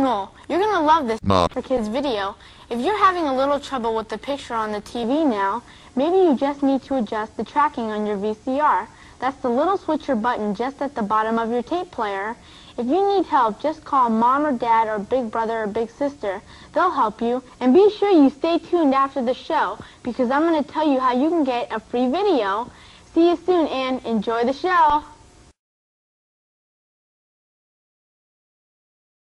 Noel, you're going to love this Mom for Kids video. If you're having a little trouble with the picture on the TV now, maybe you just need to adjust the tracking on your VCR. That's the little switcher button just at the bottom of your tape player. If you need help, just call Mom or Dad or Big Brother or Big Sister. They'll help you. And be sure you stay tuned after the show, because I'm going to tell you how you can get a free video. See you soon, and enjoy the show.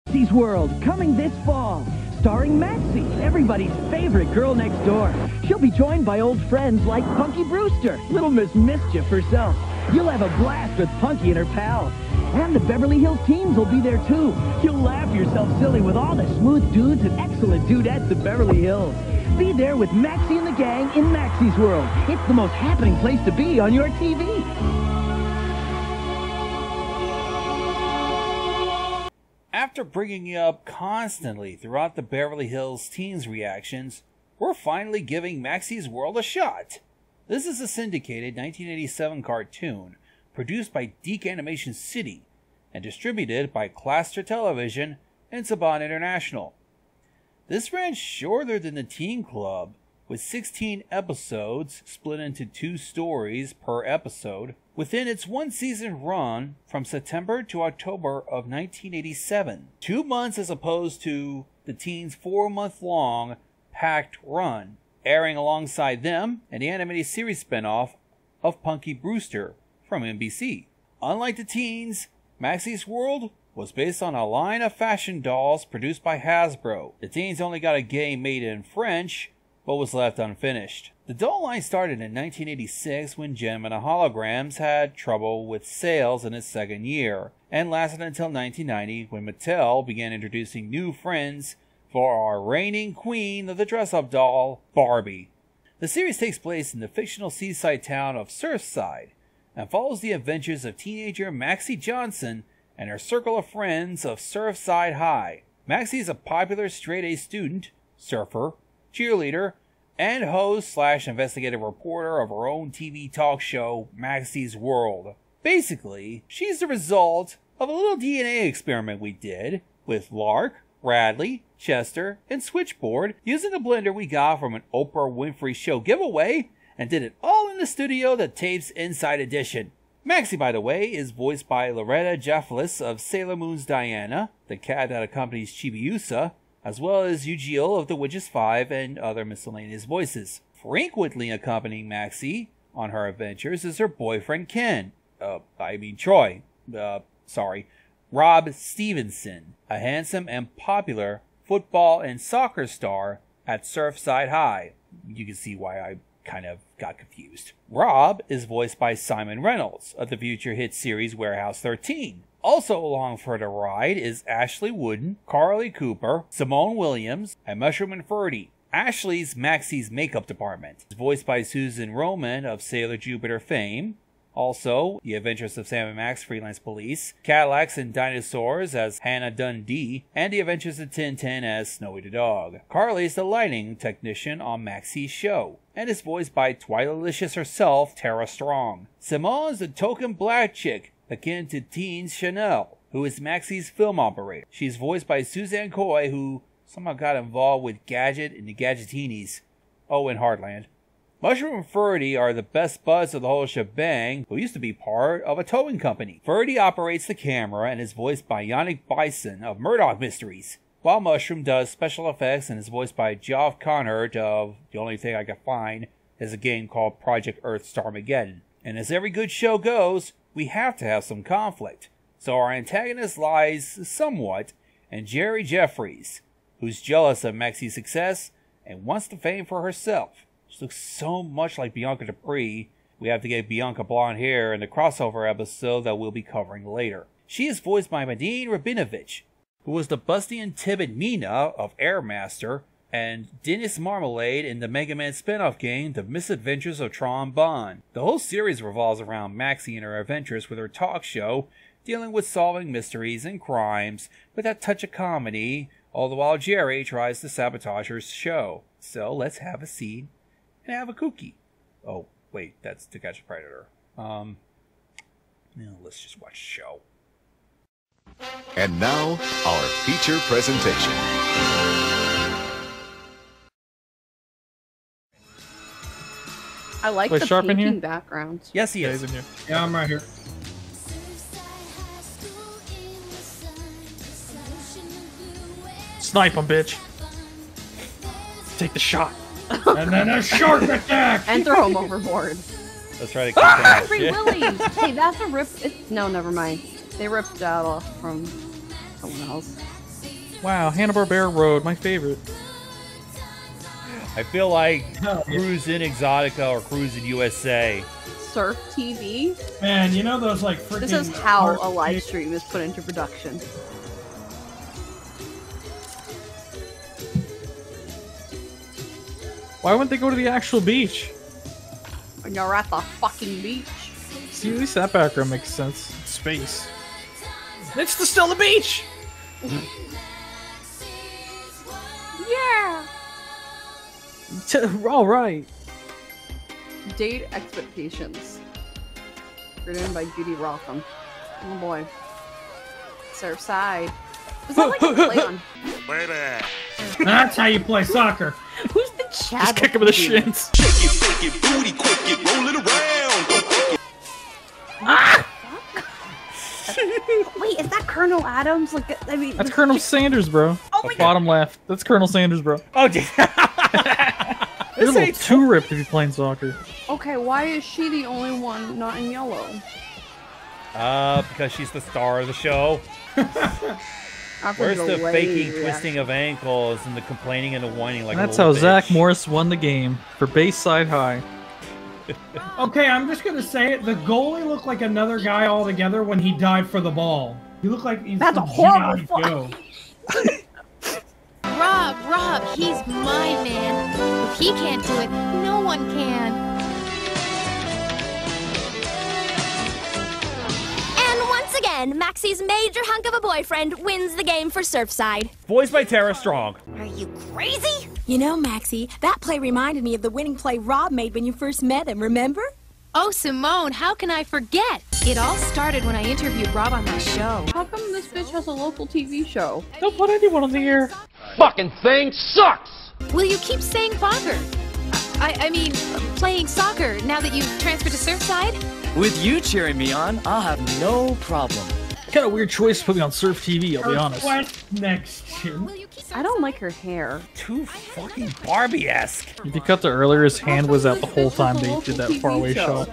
Maxie's World, coming this fall, starring Maxie, everybody's favorite girl next door. She'll be joined by old friends like Punky Brewster, Little Miss Mischief herself. You'll have a blast with Punky and her pals. And the Beverly Hills Teens will be there too. You'll laugh yourself silly with all the smooth dudes and excellent dudettes of Beverly Hills. Be there with Maxie and the gang in Maxie's World. It's the most happening place to be on your TV. After bringing it up constantly throughout the Beverly Hills Teens reactions, we're finally giving Maxie's World a shot. This is a syndicated 1987 cartoon produced by DIC Animation City and distributed by Cluster Television and Saban International. This ran shorter than the Teen Club, with 16 episodes split into 2 stories per episode within its one-season run from September to October of 1987. 2 months as opposed to the teens' 4-month-long packed run, airing alongside them an animated series spinoff of Punky Brewster from NBC. Unlike the teens, Maxie's World was based on a line of fashion dolls produced by Hasbro. The teens only got a game made in French, but was left unfinished. The doll line started in 1986 when Jem and the Holograms had trouble with sales in its second year, and lasted until 1990 when Mattel began introducing new friends for our reigning queen of the dress-up doll, Barbie. The series takes place in the fictional seaside town of Surfside, and follows the adventures of teenager Maxie Johnson and her circle of friends of Surfside High. Maxie is a popular straight-A student, surfer, cheerleader, and host/investigative reporter of her own TV talk show, Maxie's World. Basically, she's the result of a little DNA experiment we did with Lark, Radley, Chester, and Switchboard using a blender we got from an Oprah Winfrey show giveaway, and did it all in the studio that tapes Inside Edition. Maxie, by the way, is voiced by Loretta Jeffliss of Sailor Moon's Diana, the cat that accompanies Chibiusa, as well as Ujiel of The Witches 5 and other miscellaneous voices. Frequently accompanying Maxie on her adventures is her boyfriend Ken, Rob Stevenson, a handsome and popular football and soccer star at Surfside High. You can see why I kind of got confused. Rob is voiced by Simon Reynolds of the future hit series Warehouse 13. Also along for the ride is Ashley Wooden, Carly Cooper, Simone Williams, and Mushroom and Ferdy. Ashley's Maxie's makeup department is voiced by Susan Roman of Sailor Jupiter fame. Also, The Adventures of Sam and Max Freelance Police, Cadillacs and Dinosaurs as Hannah Dundee, and The Adventures of Tintin as Snowy the Dog. Carly is the lighting technician on Maxie's show, and is voiced by Twilicious herself, Tara Strong. Simone is the token black chick, akin to Teens Chanel, who is Maxie's film operator. She's voiced by Suzanne Coy, who somehow got involved with Gadget and the Gadgetinis. Oh, and Heartland. Mushroom and Ferdy are the best buds of the whole shebang, who used to be part of a towing company. Ferdy operates the camera and is voiced by Yannick Bison of Murdoch Mysteries, while Mushroom does special effects and is voiced by Geoff Conhart of the only thing I could find is a game called Project Earth Starmageddon. And as every good show goes, we have to have some conflict, so our antagonist lies somewhat in Jerry Jeffries, who's jealous of Maxie's success and wants the fame for herself. She looks so much like Bianca Dupree. We have to get Bianca blonde hair in the crossover episode that we'll be covering later. She is voiced by Medine Rabinovich, who was the busty and timid Mina of Airmaster, and Dennis Marmalade in the Mega Man spin-off game, The Misadventures of Tron Bond. The whole series revolves around Maxie and her adventures with her talk show, dealing with solving mysteries and crimes with that touch of comedy, all the while Jerry tries to sabotage her show. So let's have a scene and have a cookie. Oh, wait, that's To Catch a Predator. Let's just watch the show. And now, our feature presentation. I like the painting background. Yes, he is. Yeah, I'm right here. Snipe him, bitch. Take the shot. And then a shark attack! And throw him overboard. Let's try to kick him out. Free Willy! Hey, that's a rip. It's... No, never mind. They ripped that off from someone else. Wow, Hanna-Barbera Road, my favorite. I feel like Cruise in Exotica or Cruise in USA. Surf TV? Man, you know those like freaking... This is how a live stream is put into production. Why wouldn't they go to the actual beach? When you're at the fucking beach. See, at least that background makes sense. It's space. It's still the beach! Yeah! All right. Date Expectations. Written by Judy Rotham. Oh boy. Surfside. Is that like a play on? That's how you play soccer. Who's the Chad? Just kick him in the shins. Shake it, flick it, booty, quick it, roll it around. Ah! Wait, is that Colonel Adams? Like, I mean, that's Colonel Sanders, bro. Oh my God. Bottom left. That's Colonel Sanders, bro. Oh, dude. You're a little too ripped to be playing soccer. Okay, why is she the only one not in yellow? Because she's the star of the show. Where's the faking, twisting of ankles and the complaining and the whining like a little bitch? That's how Zach Morris won the game for Bayside High. Okay, I'm just gonna say it. The goalie looked like another guy altogether when he dived for the ball. He looked like he's... That's a horrible fuck. Rob, he's my man. If he can't do it, no one can. And once again, Maxie's major hunk of a boyfriend wins the game for Surfside. Voiced by Tara Strong. Are you crazy? You know, Maxie, that play reminded me of the winning play Rob made when you first met him, remember? Oh, Simone, how can I forget? It all started when I interviewed Rob on my show. How come this bitch has a local TV show? Don't put anyone on the air. Fucking thing sucks! Will you keep saying soccer? I mean, playing soccer now that you've transferred to Surfside? With you cheering me on, I'll have no problem. Kind of weird choice to put me on Surf TV, I'll be honest. What next? I don't like her hair. Too fucking Barbie-esque. If you cut to earlier, his hand was out the whole time they did that faraway shot.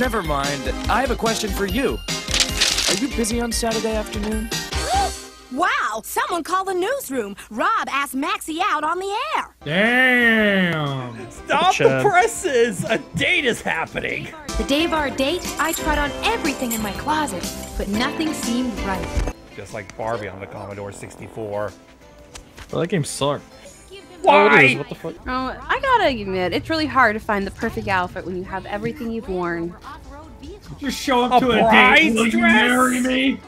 Never mind. I have a question for you. Are you busy on Saturday afternoon? Wow! Someone called the newsroom. Rob asked Maxie out on the air. Damn! Stop the presses! A date is happening! The day of our date, I tried on everything in my closet, but nothing seemed right. Just like Barbie on the Commodore 64. Well, that game sucked. Why? What the fuck? Oh, I gotta admit, it's really hard to find the perfect outfit when you have everything you've worn. Just show up to a date. Will you marry me?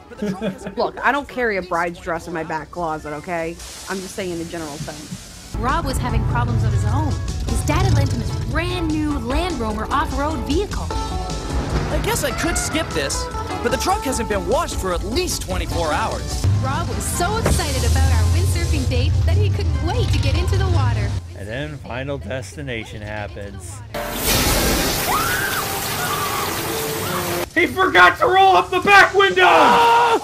Look, I don't carry a bride's dress in my back closet, okay? I'm just saying in a general sense. Rob was having problems of his own. His dad had lent him his brand new Land Rover off-road vehicle. I guess I could skip this, but the trunk hasn't been washed for at least 24 hours. Rob was so excited about our windsurfing date that he couldn't wait to get into the water. And then Final Destination happens. He forgot to roll up the back window!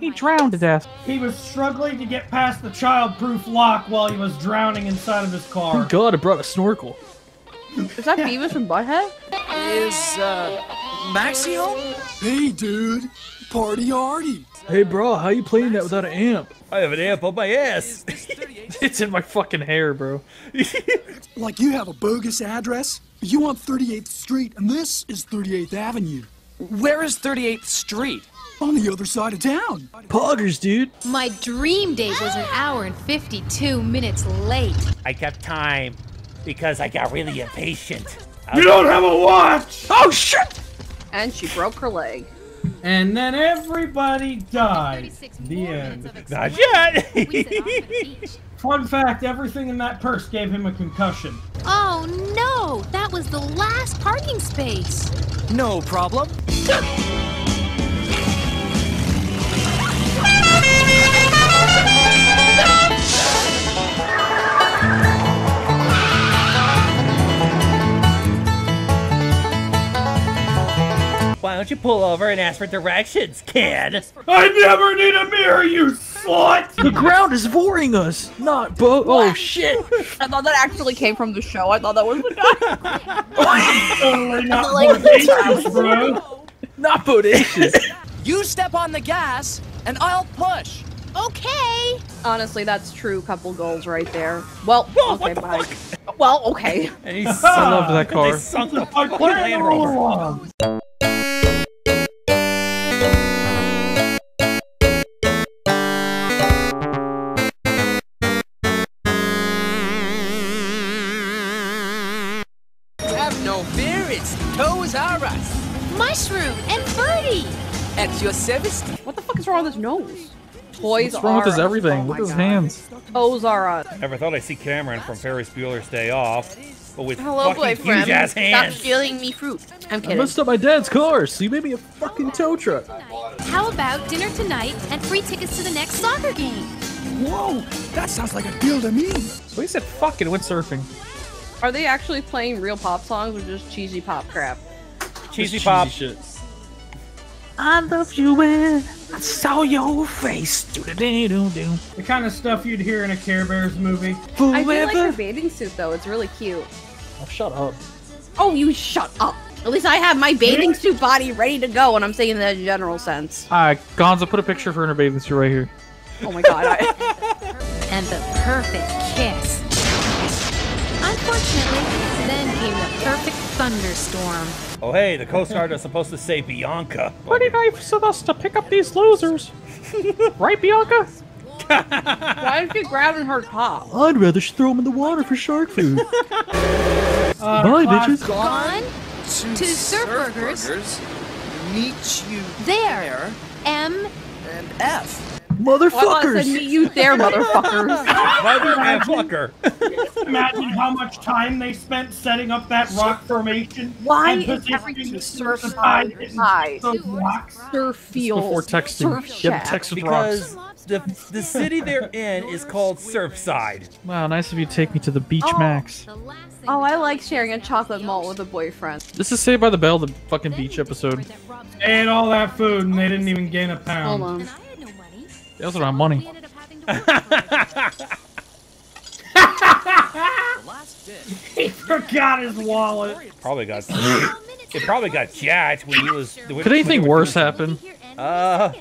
He drowned to death. He was struggling to get past the childproof lock while he was drowning inside of his car. Thank God I brought a snorkel. Is that Beavis and Butthead? Is, Maxie home? Hey, dude. Party hardy. Hey, bro, how you playing that without an amp? I have an amp on my ass. It's in my fucking hair, bro. Like you have a bogus address? You want 38th Street, and this is 38th Avenue. Where is 38th Street? On the other side of town. Poggers, dude. My dream date was an hour and 52 minutes late. I kept time because I got really impatient. You don't have a watch! Oh, shit! And she broke her leg. And then everybody died. The end. Not yet! Fun fact, everything in that purse gave him a concussion. Oh no! That was the last parking space! No problem. don't you pull over and ask for directions, kid? I never need a mirror, you slut! The ground is boring us, not bo- what? Oh shit! I thought that actually came from the show. I thought that was the guy. Totally not bodacious, bro. Not bodacious. You step on the gas, and I'll push. Okay. Honestly, that's true couple goals right there. Well, okay, bye. Fuck? Well, okay. And he I love that car. They sunk the fucking Land Rover. Have no fear, it's Toes R Us. Mushroom and Birdie. At your service. What the fuck is wrong with his nose? Toys What's wrong with his everything? Oh, look at his hands. Toes are us. Never thought I'd see Cameron from Ferris Bueller's Day Off, but with Hello, fucking huge-ass hands. Stop stealing me fruit. I'm kidding. I messed up my dad's car, so you made me a fucking tow truck. How about dinner tonight and free tickets to the next soccer game? Whoa, that sounds like a deal to me. So he said fucking went surfing. Are they actually playing real pop songs or just cheesy pop crap? Cheesy pop. Cheesy shit. I love you when I saw your face. The kind of stuff you'd hear in a Care Bears movie. Forever. I do like her bathing suit though, it's really cute. Oh, shut up. Oh, you shut up. At least I have my bathing suit body ready to go, and I'm saying that in a general sense. Alright, Gonza, put a picture of her in her bathing suit right here. Oh my god. And the perfect kiss. Unfortunately, then came the perfect thunderstorm. Oh hey, the Coast Guard is supposed to say Bianca. Why did I send us to pick up these losers? Right, Bianca? Why is she grabbing her top? I'd rather she throw them in the water for shark food. Bye, bitches. Gone to Surf Burgers. Meet you there. M and F. Motherfuckers! Meet you there, motherfuckers. Motherfucker. Imagine how much time they spent setting up that rock formation. Why is everything surf high? Surf field. Before texting. Surf text because rocks. The city they're in is called Surfside. Wow, nice of you to take me to the beach, Max. Oh, I like sharing a chocolate malt with a boyfriend. This is Saved by the Bell, the fucking beach episode. They ate all that food and they didn't even gain a pound. Hold on. They also don't have money. He forgot his wallet. It probably got jacked when he was. Could anything worse happen? The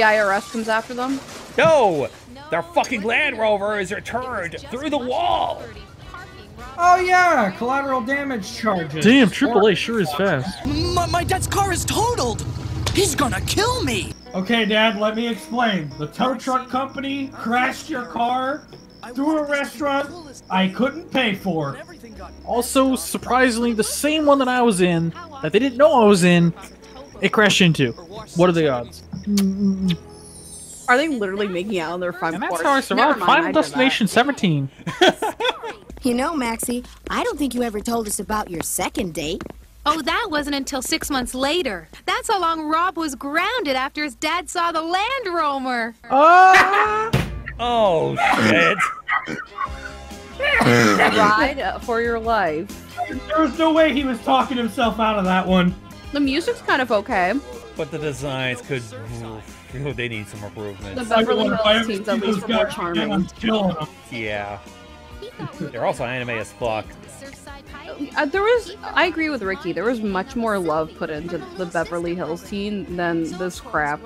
IRS comes after them. No, their fucking Land Rover is returned through the wall. Oh yeah, collateral damage charges. Damn, AAA sure is fast. My dad's car is totaled. He's gonna kill me! Okay, Dad, let me explain. The tow truck company crashed your car through a restaurant I couldn't pay for. Also, surprisingly, the same one that I was in, that they didn't know I was in, it crashed into. What are the odds? Are they literally making out on their front porch? And that's how I survived Final Destination 17. You know, Maxie, I don't think you ever told us about your second date. Oh, that wasn't until 6 months later. That's how long Rob was grounded after his dad saw the Land Rover. Oh, shit. Ride for your life. There's no way he was talking himself out of that one. The music's kind of okay. But the designs could... they need some improvement. The Beverly Hills Teens at least were more charming. Yeah. They're also anime as fuck. I agree with Ricky, there was much more love put into the Beverly Hills Teen than this crap.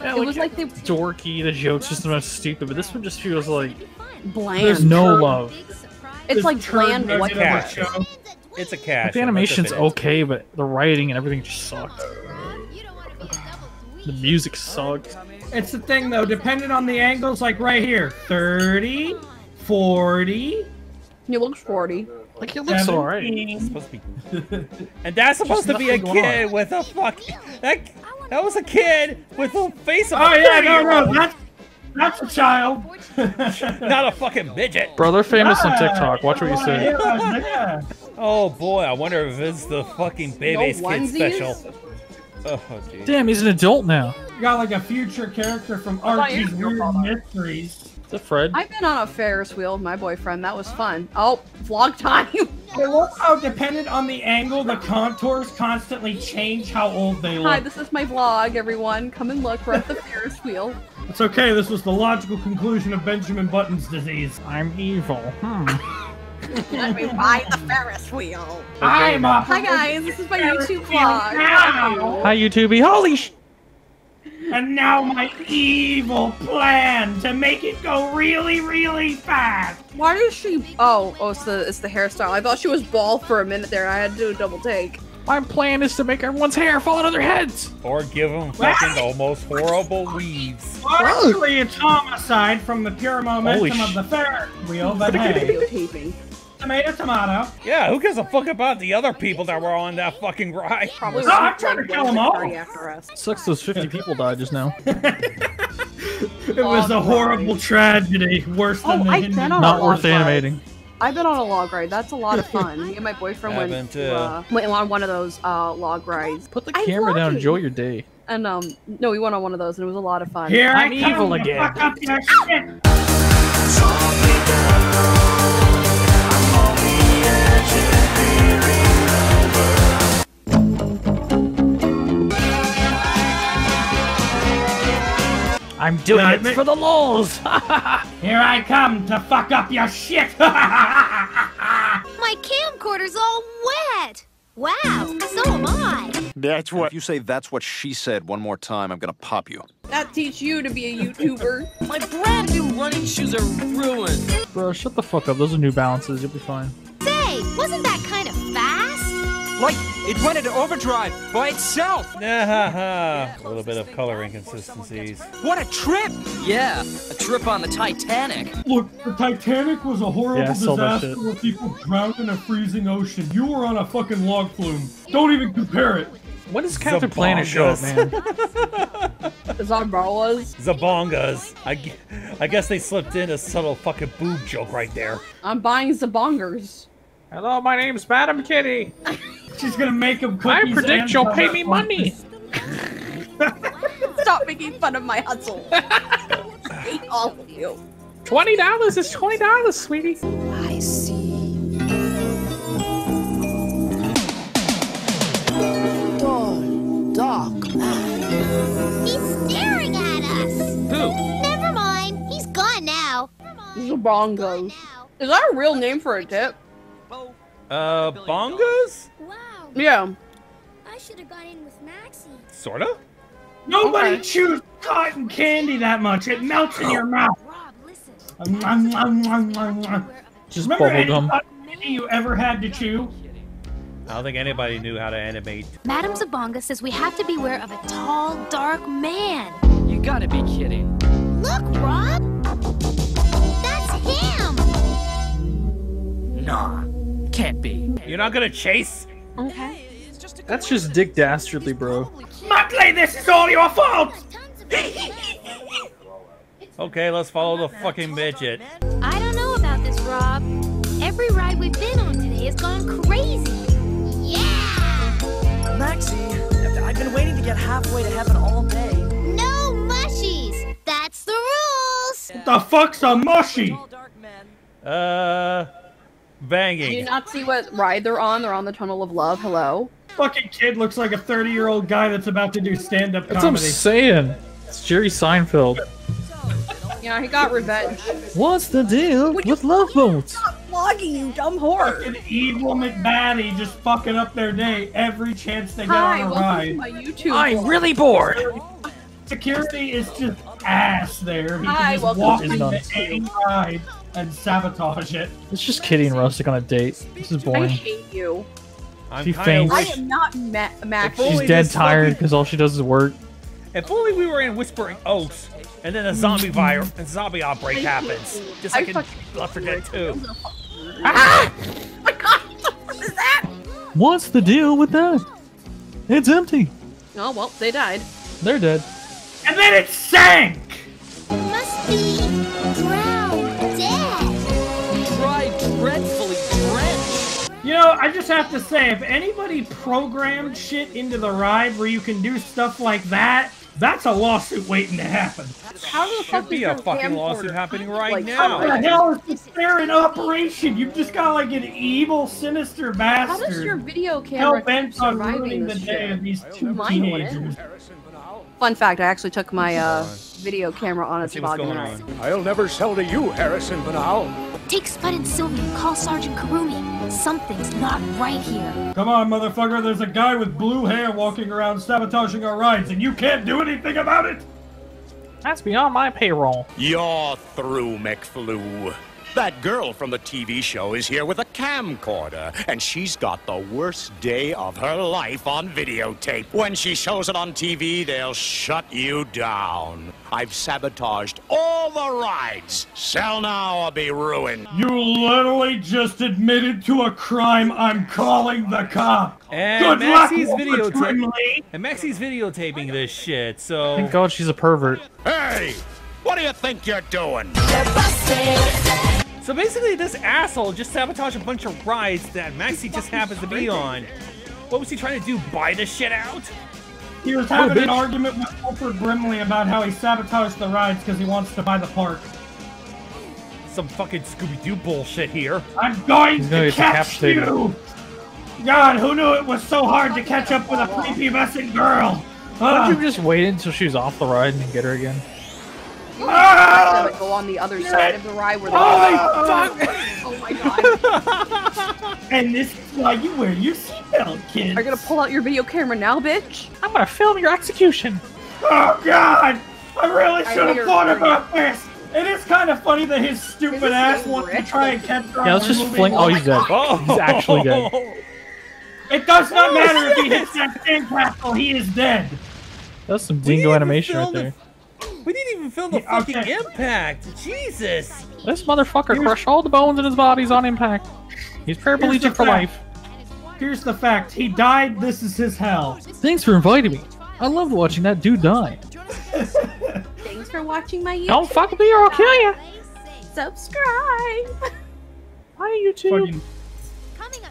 Yeah, it was like the dorky, the jokes just about stupid, but this one just feels like bland. There's no love. It's like bland. It's a cash. The animation's okay, but the writing and everything just sucked. The music sucked. It's the thing though, depending on the angles, like right here, 30, 40. He looks 40. Like, he looks alright. And that's supposed to be a kid with a fucking... That was a kid with a face of a that's a child. Not a fucking midget. Bro, they're famous on TikTok. Watch what you say. Oh boy, I wonder if it's the fucking Baby's Kid special. Oh, geez. Damn, he's an adult now. You got like a future character from Archie's Weird Mysteries. Fred. I've been on a Ferris wheel with my boyfriend. That was fun. Oh, vlog time. I love how, dependent on the angle, the contours constantly change how old they look. Hi, this is my vlog, everyone. Come and look. We're at the Ferris wheel. It's okay. This was the logical conclusion of Benjamin Button's disease. I'm evil. Let me ride the Ferris wheel. I'm off. Hi, guys. This is my YouTube vlog. Now. Hi, YouTubey. Holy sh... And now my evil plan to make it go really, really fast. Why does she... Oh, it's the hairstyle. I thought she was bald for a minute there. I had to do a double take. My plan is to make everyone's hair fall out of their heads. Or give them fucking almost horrible weeds. Actually, it's homicide from the pure momentum of the Ferris wheel, but hey. Tomato, tomato. Yeah, who gives a fuck about the other people that were on that fucking ride? Probably no, I'm trying to kill them all. After us. Sucks those 50 people died just now. It was a horrible tragedy. Worse than the Not worth animating. I've been on a log ride. That's a lot of fun. Me and my boyfriend went on one of those log rides. Put the camera down. Enjoy your day. And no, we went on one of those and it was a lot of fun. Here I'm evil again. Fuck up your shit. I'm doing it for the lulz! Here I come to fuck up your shit! My camcorder's all wet! Wow, so am I! That's what- If you say that's what she said one more time, I'm gonna pop you. That teach you to be a YouTuber. My brand new running shoes are ruined! Bro, shut the fuck up, those are New Balances, you'll be fine. Say, wasn't that kind of fast? Like, it went into overdrive by itself! A little bit of color inconsistencies. What a trip! Yeah, a trip on the Titanic. Look, the Titanic was a horrible disaster where people drowned in a freezing ocean. You were on a fucking log flume. Don't even compare it. When does Captain Planet show up, man? Zabongas. Zabongas. I guess they slipped in a subtle fucking boob joke right there. I'm buying Zabongers. Hello, my name's Madam Kitty. She's gonna make him cookies. I predict you'll pay me money. Stop making fun of my hustle. I hate all of you. $20 is $20, sweetie. I see. Dog. He's staring at us. Who? Never mind. He's gone now. Zabongos. Is that a real name for a dip? Bongos? Wow. Yeah. I should have got in with Maxie. Sorta? Nobody chews cotton candy that much. It melts in your mouth. Rob, listen. Just bubblegum. Remember any candy you ever had to chew? I don't think anybody knew how to animate. Madam Zabonga says we have to beware of a tall, dark man. You gotta be kidding. Look, Rob! That's him! Nah. Can't be. You're not gonna chase? Okay. That's just Dick Dastardly, bro. Muttley, this is all your fault! Okay, let's follow the fucking midget. I don't know about this, Rob. Every ride we've been on today has gone crazy. Yeah! Maxie, I've been waiting to get halfway to heaven all day. No mushies! That's the rules! What the fuck's a mushy? Banging. Do you not see what ride they're on? They're on the Tunnel of Love. Hello? Fucking kid looks like a 30-year-old guy that's about to do stand-up comedy. That's what I'm saying. It's Jerry Seinfeld. Yeah, he got revenge. What's the deal with love boats? Stop vlogging, you dumb whore. An evil McBatty just fucking up their day every chance they get on a ride. I'm really bored. Security is just ass there. He can just walk into any ride and sabotage it. It's just Kitty and Rustic on a date. This is boring. I hate you. She faints. I am not Max. She's dead tired because all she does is work. If only we were in Whispering Oaks, and then a zombie virus and zombie outbreak happens. Just like in Left 4 Dead 2. Ah! My God! What is that? What's the deal with that? It's empty. Oh well, they died. They're dead. And then it sank. Must be drowned. Dreadfully drenched. You know, I just have to say, if anybody programmed shit into the ride where you can do stuff like that, That's a lawsuit waiting to happen. How the fuck be a fucking lawsuit happening right now? How the hell is this fair in operation? You've just got like an evil, sinister bastard. How does your video camera keep surviving the day of these two teenagers? Fun fact: I actually took my video camera on a toboggan. I'll never sell to you, Harrison Banal. Take Spud and Sylvie and call Sergeant Karumi. Something's not right here. Come on, motherfucker. There's a guy with blue hair walking around sabotaging our rides, and you can't do anything about it? That's beyond my payroll. You're through, McFloo. That girl from the TV show is here with a camcorder, and she's got the worst day of her life on videotape. When she shows it on TV, they'll shut you down. I've sabotaged all the rides. Sell now or be ruined. You literally just admitted to a crime. I'm calling the cop. And good Maxie's videotaping. And Maxie's videotaping this shit, so... Thank God she's a pervert. Hey! What do you think you're doing? They're busted. So basically, this asshole just sabotaged a bunch of rides that Maxie just happens to be on. What was he trying to do? Buy this shit out? He was having an argument with Alfred Brimley about how he sabotaged the rides because he wants to buy the park. Some fucking Scooby-Doo bullshit here. I'm going to catch you! God, who knew it was so hard to catch up with a prepubescent girl? Why don't you just wait until she's off the ride and get her again? Go on the other side of the ride where oh my god. And this is why you wear your seatbelt, kid. Are you gonna pull out your video camera now, bitch? I'm gonna film your execution. Oh god! I really should have thought about this! It is kind of funny that his stupid ass wants to try and catch her. Yeah, let's just fling. Oh, he's dead. Oh. He's actually dead. It does not matter if he hits that sandcastle, he is dead. That's some dingo animation right there. We didn't even film the fucking impact! Jesus! This motherfucker crushed all the bones in his bodies on impact. He's paraplegic for life. Here's the fact. He died. This is his hell. Thanks for inviting me. I loved watching that dude die. Thanks for watching my YouTube. Don't fuck with me or I'll kill you. Subscribe. Hi, YouTube.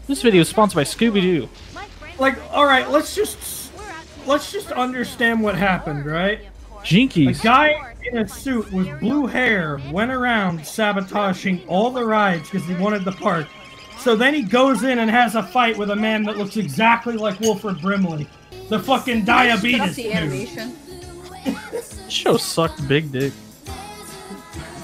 This video is sponsored by Scooby-Doo. Like, alright, let's just understand what happened, right? Jinkies. A guy in a suit with blue hair went around sabotaging all the rides because he wanted the park. So then he goes in and has a fight with a man that looks exactly like Wilford Brimley. The fucking diabetes dude. Animation. This show sucked big dick.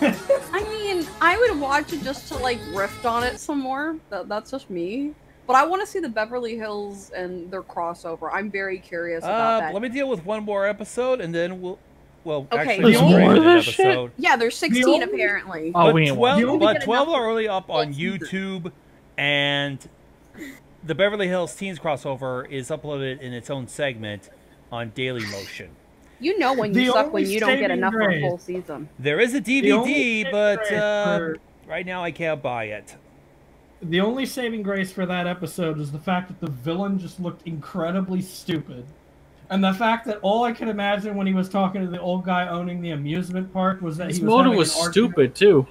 I mean, I would watch it just to like riff on it some more. That's just me. But I want to see the Beverly Hills and their crossover. I'm very curious about that. Let me deal with one more episode and then we'll... Well, okay, actually, there's more. Yeah, there's 16 apparently. Oh, but 12 are already up on YouTube, and the Beverly Hills Teens crossover is uploaded in its own segment on Daily Motion. You know when you suck when you don't get enough for a whole season. There is a DVD, but right now I can't buy it. The only saving grace for that episode is the fact that the villain just looked incredibly stupid. And the fact that all I could imagine when he was talking to the old guy owning the amusement park was that his motive was stupid too.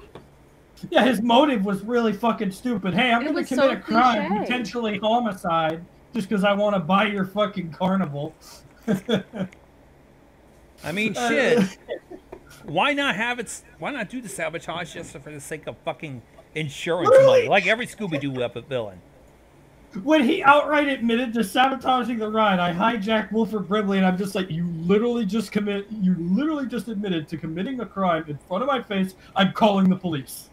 Yeah, his motive was really fucking stupid. Hey, I'm gonna commit a crime, potentially homicide, just because I want to buy your fucking carnival. I mean, shit. Why not have it? Why not do the sabotage just for the sake of fucking insurance money, like every Scooby-Doo villain? When he outright admitted to sabotaging the ride, I hijacked Wilford Brimley, and I'm just like, you literally just admitted to committing a crime in front of my face. I'm calling the police.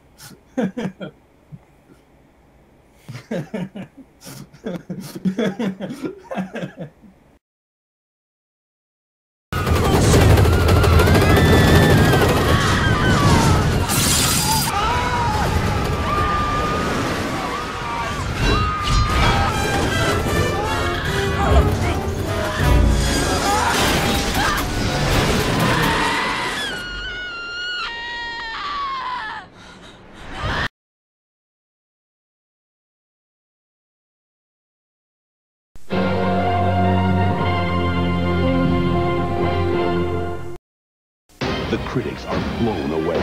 Critics are blown away.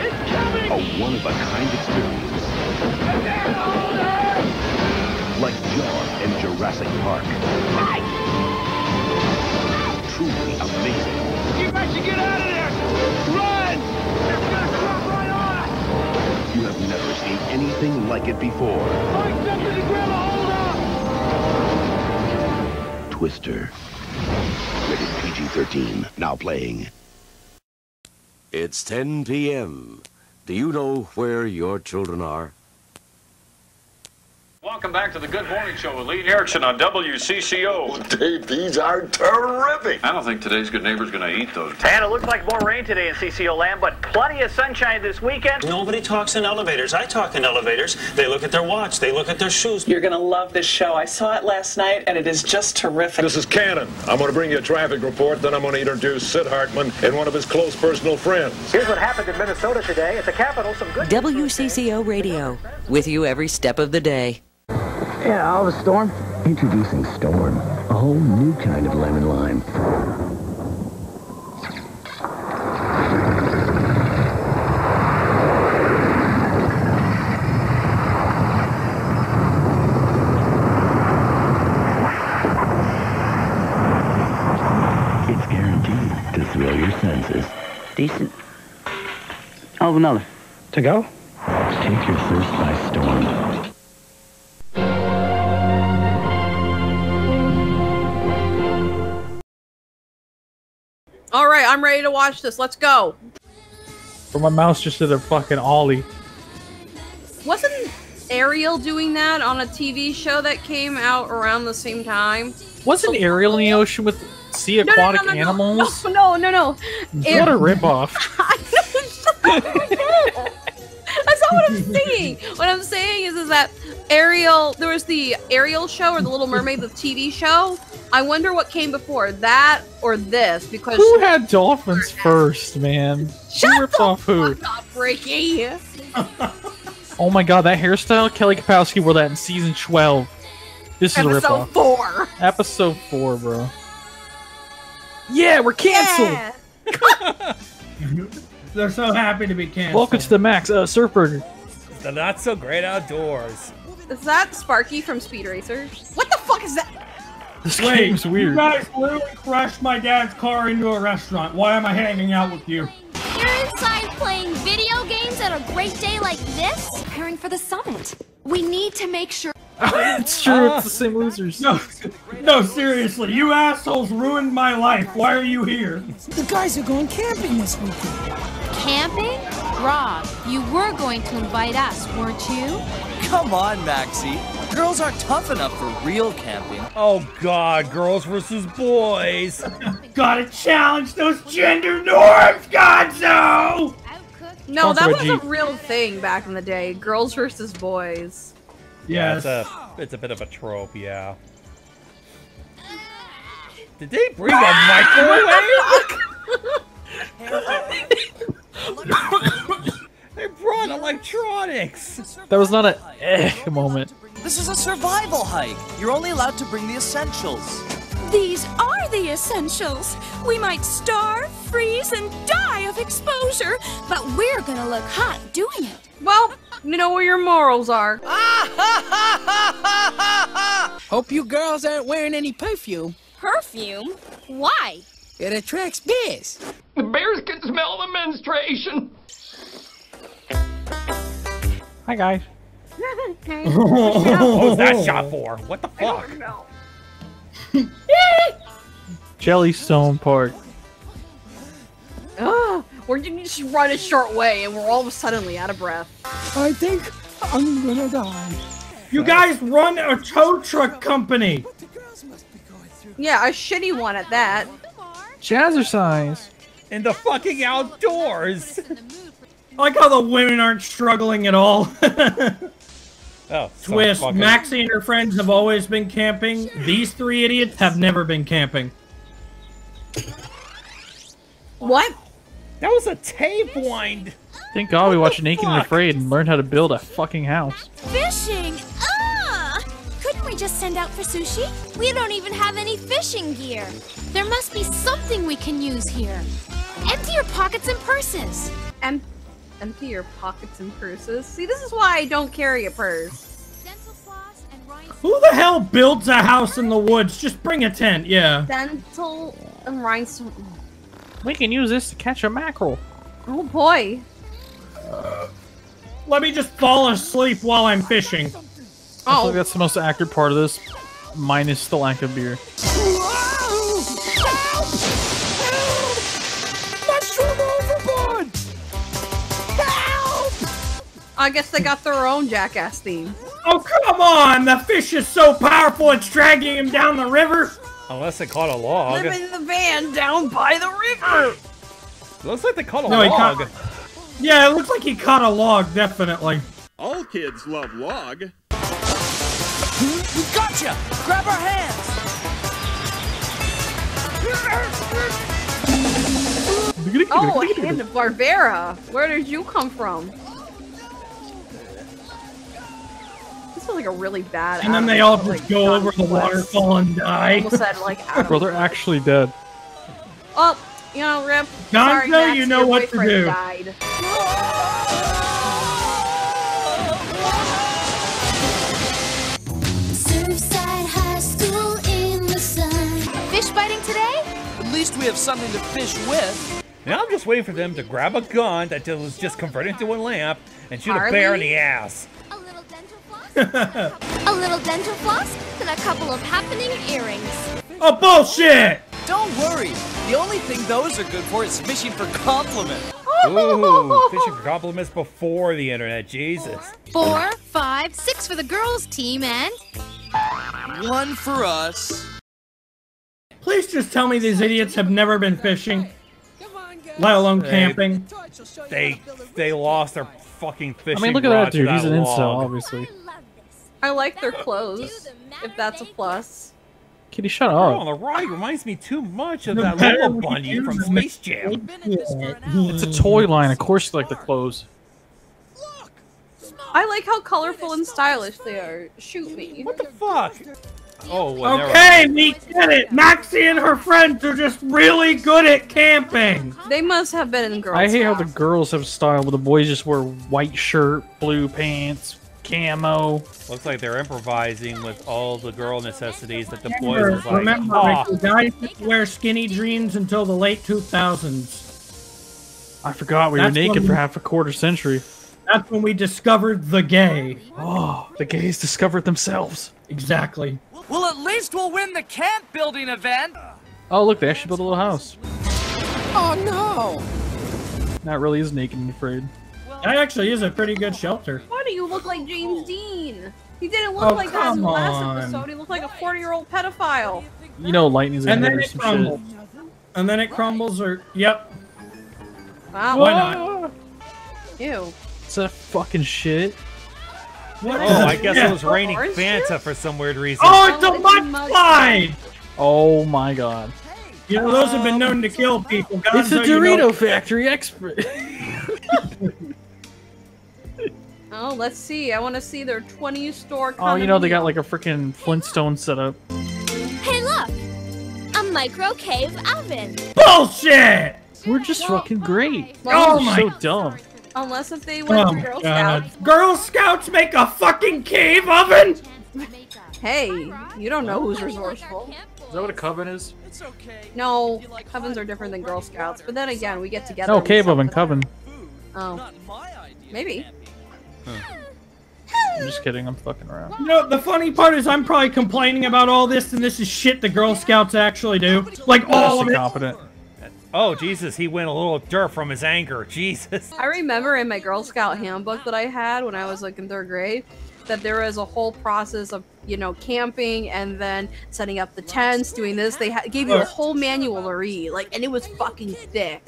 It's coming! A one-of-a-kind experience. Like Jaws and Jurassic Park. Truly amazing. You guys should get out of there! Run! They're gonna drop right on us! You have never seen anything like it before. Find something to grab a hold of! Twister. Rated PG-13. Now playing. It's 10 p.m. Do you know where your children are? Welcome back to the Good Morning Show with Lee Erickson on WCCO. Dave, these are terrific. I don't think today's good neighbor's going to eat those. And it looks like more rain today in CCO land, but plenty of sunshine this weekend. Nobody talks in elevators. I talk in elevators. They look at their watch. They look at their shoes. You're going to love this show. I saw it last night, and it is just terrific. This is Cannon. I'm going to bring you a traffic report, then I'm going to introduce Sid Hartman and one of his close personal friends. Here's what happened in Minnesota today. At the Capitol, some good... WCCO Radio, with you every step of the day. Yeah, all the Storm. Introducing Storm, a whole new kind of lemon lime. It's guaranteed to thrill your senses. Decent. Oh, another. To go? Take your thirst by storm. All right, I'm ready to watch this. Let's go. From my mouse just to the fucking ollie. Wasn't Ariel doing that on a TV show that came out around the same time? Wasn't Ariel in the ocean with sea aquatic animals? No. What a ripoff. That's not what I'm saying. What I'm saying is that Ariel, there was the Ariel show or the Little Mermaid, the TV show. I wonder what came before, that or this, because... Who had dolphins first, man? Shut the fuck up, Ricky! Oh my god, that hairstyle? Kelly Kapowski wore that in season 12. This is a ripoff. Episode 4! Episode 4, bro. Yeah, we're canceled! Yeah. They're so happy to be canceled. Welcome to the Max Surf Burger. The not-so-great outdoors. Is that Sparky from Speed Racer? What the fuck is that? This game's weird. You guys literally crashed my dad's car into a restaurant. Why am I hanging out with you? You're inside playing video games on a great day like this? Preparing for the summit. We need to make sure... It's true, it's the same losers. No, seriously, you assholes ruined my life. Why are you here? The guys are going camping this weekend. Camping? Rob, you were going to invite us, weren't you? Come on, Maxie. Girls aren't tough enough for real camping. Oh god, girls versus boys. Gotta challenge those gender norms, Gonzo! No, that was a real thing back in the day. Girls versus boys. Yes. Yeah, it's a bit of a trope, yeah. Did they bring a microwave? They brought electronics! That was not an moment. This is a survival hike. You're only allowed to bring the essentials. These are the essentials. We might starve, freeze, and die of exposure, but we're gonna look hot doing it. Well, you know where your morals are. Hope you girls aren't wearing any perfume. Perfume? Why? It attracts bears. The bears can smell the menstruation. Hi, guys. What was that shot for? What the fuck? Jellystone Park. We're going to just run a short way and we're all of a sudden out of breath. I think I'm gonna die. You guys run a tow truck company! Yeah, a shitty one at that. Jazzercise. In the fucking outdoors! I like how the women aren't struggling at all. Oh, twist. Maxie and her friends have always been camping. These three idiots have never been camping. What? That was a tape wind. Thank God we watched Naked and Afraid and learned how to build a fucking house. Fishing? Couldn't we just send out for sushi? We don't even have any fishing gear. There must be something we can use here. Empty your pockets and purses. Empty your pockets and purses? See, this is why I don't carry a purse. Who the hell builds a house in the woods? Just bring a tent, yeah. Dental and rhinestone... We can use this to catch a mackerel. Oh boy. Let me just fall asleep while I'm fishing. Oh. I feel like that's the most accurate part of this, minus the lack of beer. I guess they got their own jackass theme. Oh, come on! The fish is so powerful it's dragging him down the river! Unless they caught a log. Living the van down by the river! It looks like they caught a log. Yeah, it looks like he caught a log, definitely. All kids love log. We gotcha! Grab our hands! Oh, a hand of Barbera! Where did you come from? Like a really bad. And then they all just like, go over the waterfall and die. Said, like, well, they're actually dead. Oh, you know, Rip. Sorry, Max, you know what to do. Died. Surfside High School in the sun. Fish biting today? At least we have something to fish with. Now I'm just waiting for them to grab a gun that was just converted into a lamp and shoot a bear in the ass. A little dental floss and a couple of happening earrings. Oh, bullshit! Don't worry. The only thing those are good for is fishing for compliments. Ooh, fishing for compliments before the internet, Jesus. 4, 5, 6 for the girls team and... 1 for us. Please just tell me these idiots have never been fishing, let alone camping. They lost their fucking fishing. I mean, look at that dude. He's an incel, obviously. I like their clothes, if that's a plus. Kitty, shut up. Oh, the ride reminds me too much of that little bunny from Space Jam. It's a toy line, of course you like the clothes. I like how colorful and stylish they are. Shoot me. What the fuck? Oh, well, okay, we get it. Maxie and her friends are just really good at camping. They must have been in girls. I hate how the girls have style, but the boys just wear white shirt, blue pants, camo. Looks like they're improvising with all the girl necessities that the boys was like. Remember, the guys used to wear skinny jeans until the late 2000s. I forgot we were naked for half a quarter century. That's when we discovered the gay. Oh, the gays discovered themselves. Exactly. Well, at least we'll win the camp building event. Oh, look, they actually built a little house. Oh, no. That really is naked, I'm afraid. That actually is a pretty good shelter. Why do you look like James Dean? He didn't look like that in the last episode. He looked like a 40-year-old pedophile. You know, lightning's gonna hit some crumbles. And then it crumbles, or yep. Wow. Why not? Ew. It's a fucking shit. What is I guess it was raining Fanta for some weird reason. Oh, it's a mudslide! Oh my god. You know, those have been known to kill people. God, it's a Dorito factory expert. Oh, let's see. I want to see their 20-store. Oh, you know they got like a freaking Flintstone setup. Hey, look, a microwave oven. Bullshit! We're just fucking great. Oh my god, so dumb. Unless if they went to Girl Scouts. Girl Scouts make a fucking cave oven. Hey, you don't know who's resourceful. Is that what a coven is? No, covens are different than Girl Scouts. But then again, we get together. No, cave oven, coven. Oh, maybe. Huh. I'm just kidding, I'm fucking around. You know, the funny part is I'm probably complaining about all this, and this is shit the Girl Scouts actually do. Like, all of it. Competent. Oh, Jesus, he went a little dirt from his anger. Jesus. I remember in my Girl Scout handbook that I had when I was, like, in 3rd grade, that there was a whole process of, you know, camping and then setting up the tents, doing this. They gave you a whole manual to read, like, and it was fucking thick.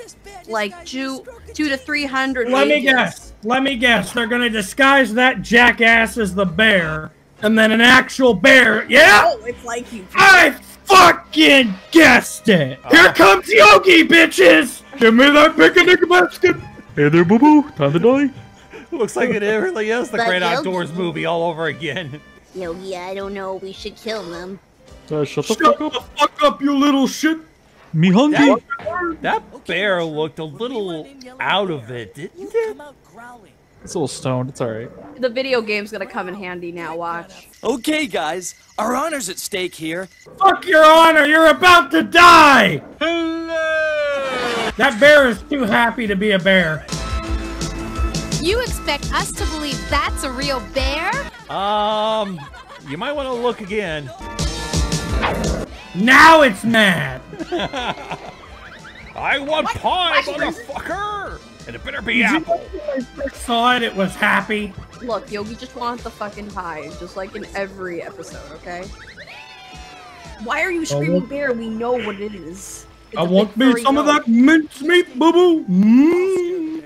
Like, 200 to 300 Let pages. Me guess. Let me guess. They're going to disguise that jackass as the bear, and then an actual bear. Yeah? Oh, it's like you. I fucking guessed it. Here comes Yogi, bitches. Give me that picnic basket. Hey there, boo-boo. Time to die. Looks like it really is the Great Outdoors movie all over again. Yogi, I don't know. We should kill them. Shut the fuck up, you little shit. Me hungry. That bear looked a little out of it, didn't it? It's a little stoned. It's all right. The video game's gonna come in handy now. Watch. Okay, guys. Our honor's at stake here. Fuck your honor. You're about to die. Hello. That bear is too happy to be a bear. You expect us to believe that's a real bear? You might want to look again. Now it's mad. I want pie, motherfucker! And it better be apple. When I first saw it, it was happy. Look, Yogi just wants the fucking pie, just like in every episode, okay? Why are you screaming bear? We know what it is. It's I want me some of that minced meat, boo-boo! Mm.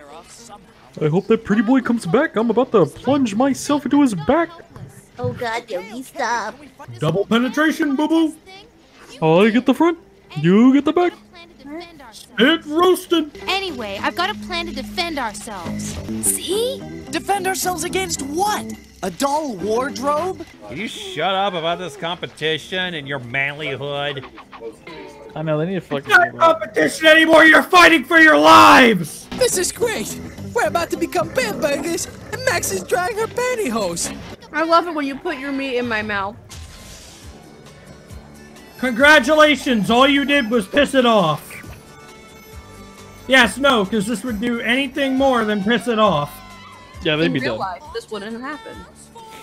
I hope that pretty boy comes back. I'm about to plunge myself into his back. Oh god, Yogi, stop. Double penetration, boo-boo! I get the front, you get the back. It roasted! Anyway, I've got a plan to defend ourselves. See? Defend ourselves against what? A doll wardrobe? Can you shut up about this competition and your manlyhood? I know, they need to fucking. It's not a competition anymore, you're fighting for your lives! This is great! We're about to become vampires, and Max is drying her pantyhose! I love it when you put your meat in my mouth. Congratulations, all you did was piss it off. Yes, no, because this would do anything more than piss it off. Yeah, they'd be done. In real life, this wouldn't happen.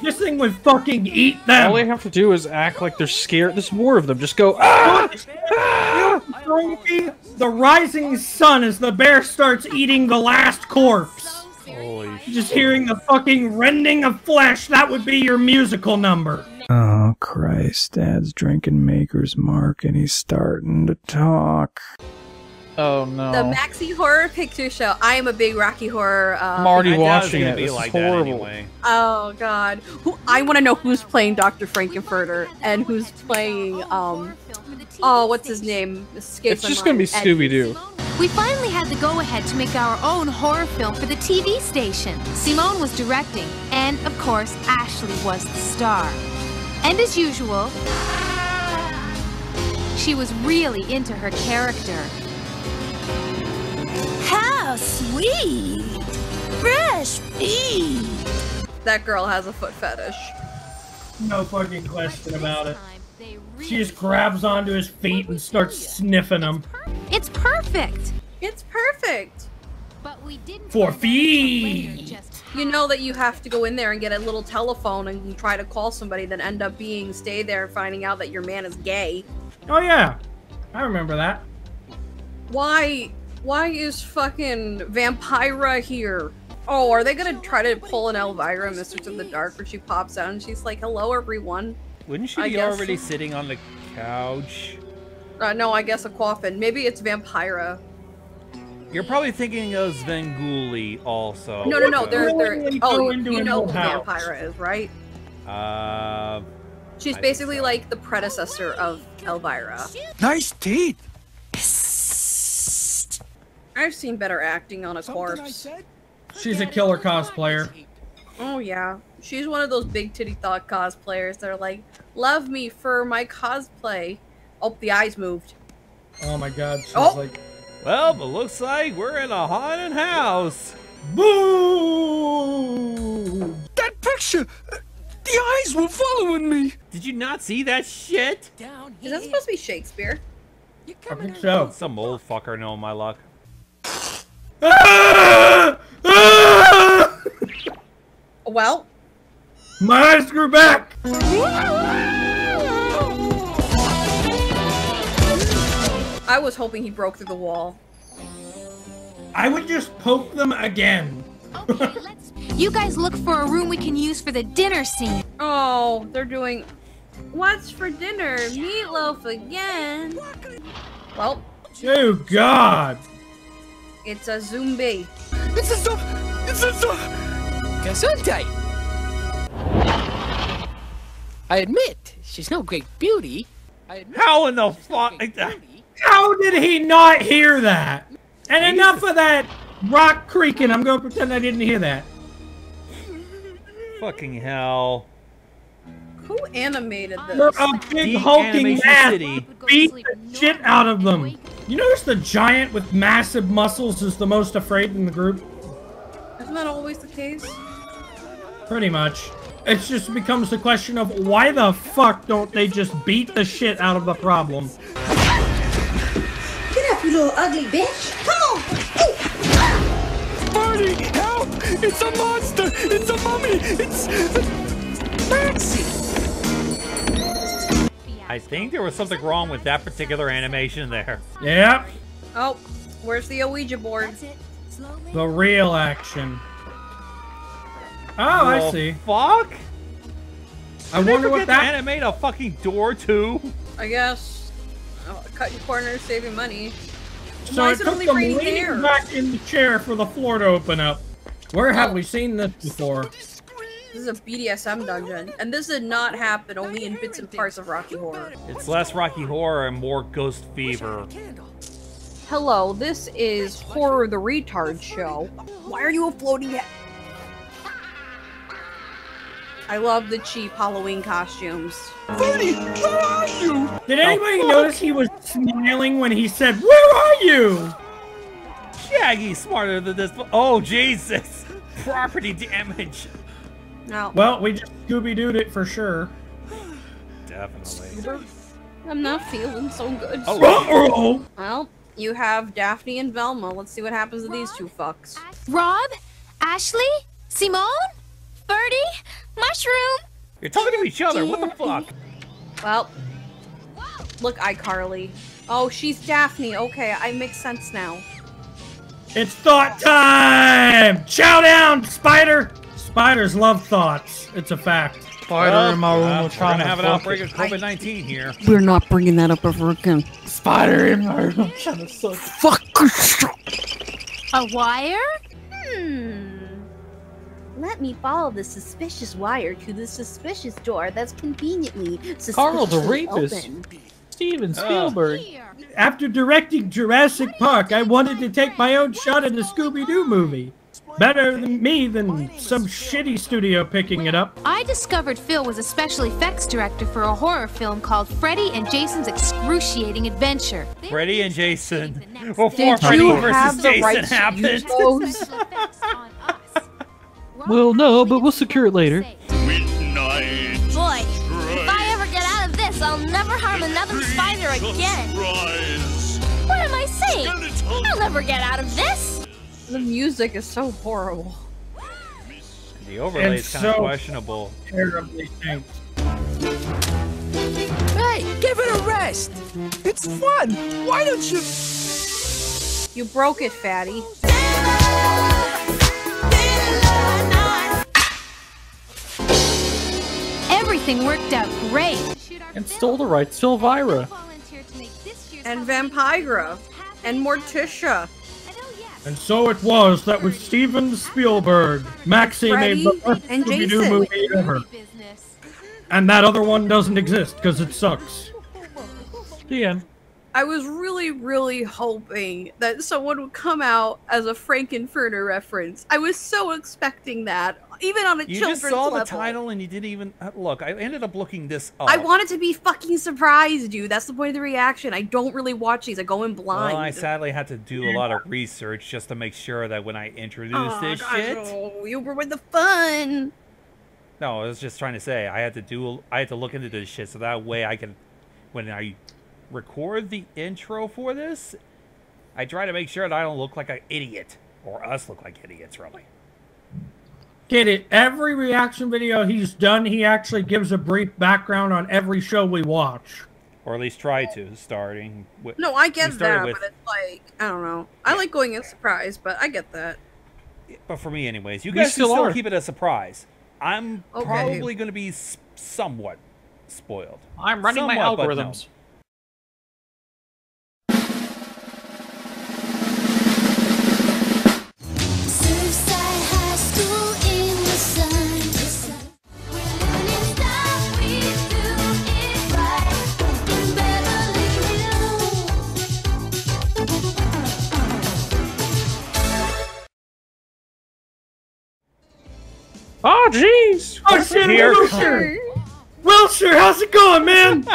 This thing would fucking eat them! All they have to do is act like they're scared. There's more of them. Just go, ah! Ah! The rising sun as the bear starts eating the last corpse. Holy shit. Just hearing the fucking rending of flesh, that would be your musical number. Oh, Christ. Dad's drinking Maker's Mark and he's starting to talk. Oh no. The Maxie Horror Picture Show. I am a big Rocky Horror I'm already watching it. This like is horrible. Anyway. Oh god. I want to know who's playing Dr. Frankenfurter and who's playing oh, what's his name? Escapes it's just going to be Scooby-Doo. We finally had the go-ahead to make our own horror film for the TV station. Simone was directing and of course Ashley was the star. And as usual, she was really into her character. How sweet! Fresh feet! That girl has a foot fetish. No fucking question about it. She just grabs onto his feet and starts sniffing them. It's perfect! It's perfect! But we didn't for feet! You know that you have to go in there and get a little telephone and try to call somebody, then end up being stay there finding out that your man is gay. Oh yeah! I remember that. Why is fucking Vampira here? Oh, are they gonna try to pull an Elvira in Mistress of the Dark where she pops out and she's like, hello everyone? Wouldn't she be already sitting on the couch? No, I guess a coffin. Maybe it's Vampira. You're probably thinking of Zvengoolie also. No, they're oh, you know who Vampira is, right? She's basically like the predecessor of Elvira. Nice teeth! I've seen better acting on a corpse. She's a killer cosplayer. Oh yeah. She's one of those big titty thought cosplayers that are like, love me for my cosplay. Oh, the eyes moved. Oh my god, she's like... Well, but looks like we're in a haunted house. Boo! That picture! The eyes were following me! Did you not see that shit? Is that supposed to be Shakespeare? I think so. Some old fucker knowing my luck. Well, my eyes grew back. I was hoping he broke through the wall. I would just poke them again. Okay, let's. You guys look for a room we can use for the dinner scene. Oh, they're doing what's for dinner? Meatloaf again. Well. Oh God. It's a zombie. It's a zombie. It's a zombie. Gesundheit. I admit, she's no great beauty. How in the fuck? How did he not hear that? And enough of that rock creaking. I'm going to pretend I didn't hear that. Fucking hell. Who animated this? They're a big hulking ass. Beat the shit out of them. You notice the giant with massive muscles is the most afraid in the group? Isn't that always the case? Pretty much. It just becomes the question of why the fuck don't they just beat the shit out of the problem? Get up, you little ugly bitch! Come on! Freddy! Help! It's a monster! It's a mummy! It's Maxie! I think there was something wrong with that particular animation there. Yep. Oh, where's the Ouija board? The real action. Oh, I see. Fuck! I wonder what that... animate a fucking door, too? I guess. Oh, cutting corners, saving money. So I took them leaning back in the chair for the floor to open up. Where have we seen this before? This is a BDSM dungeon, and this did not happen only in bits and parts of Rocky Horror. It's less Rocky Horror and more Ghost Fever. Hello, this is Horror the Retard Show. Why are you a floating head? I love the cheap Halloween costumes. Freddy, where are you? Did anybody notice he was smiling when he said, "Where are you?" Shaggy's smarter than this. Oh, Jesus. Property damage. No. Well, we just Scooby-Doo'd it for sure. Definitely. I'm not feeling so good. Oh, uh-oh. Well, you have Daphne and Velma. Let's see what happens to these two fucks. Rob, Ashley, Simone? Birdie? Mushroom? You're talking to each other, what the fuck? Well, look, iCarly. Oh, she's Daphne, okay, I make sense now. It's thought time! Chow down, spider! Spiders love thoughts, it's a fact. Spider in my room will try to have an outbreak of COVID-19 here. We're not bringing that up ever again. Spider in my room trying to suck. Fuck! A wire? Let me follow the suspicious wire to the suspicious door that's conveniently suspiciously Carl the Rapist, open. Steven Spielberg. After directing Jurassic Park, I wanted to take my own shot in the Scooby-Doo movie. Better than me than some shitty studio picking it up. I discovered Phil was a special effects director for a horror film called Freddy and Jason's Excruciating Adventure. Freddy and Jason. Before Freddy versus Jason happened. Well, no, but we'll secure it later. Midnight. Boy, if I ever get out of this, I'll never harm another spider again. What am I saying? I'll never get out of this. The music is so horrible. And the overlay is kind of questionable. Terribly tanked. Hey, give it a rest. It's fun. Why don't you? You broke it, fatty. Everything worked out great. And stole the rights to Elvira. And Vampira. And Morticia. And so it was that with Steven Spielberg, Maxie made the first Scooby-Doo movie ever. And that other one doesn't exist because it sucks. The end. I was really, really hoping that someone would come out as a Frankenfurter reference. I was so expecting that. Even on a children's level. You just saw the title and you didn't even... Look, I ended up looking this up. I wanted to be fucking surprised, dude. That's the point of the reaction. I don't really watch these. I go in blind. Well, I sadly had to do a lot of research just to make sure that when I introduced this shit... Oh, you were with the fun! No, I was just trying to say, I had to look into this shit so that way I can... When I record the intro for this, I try to make sure that I don't look like an idiot. Or us look like idiots, really. Get it? Every reaction video he's done, he actually gives a brief background on every show we watch. Or at least try to, starting with... No, I get that, but it's like, I don't know. I like going in surprise, but I get that. But for me anyways, you guys still keep it a surprise. I'm probably going to be somewhat spoiled. I'm running my algorithms. Oh, jeez! Oh, shit, Wilshire! Wilshire, how's it going, man?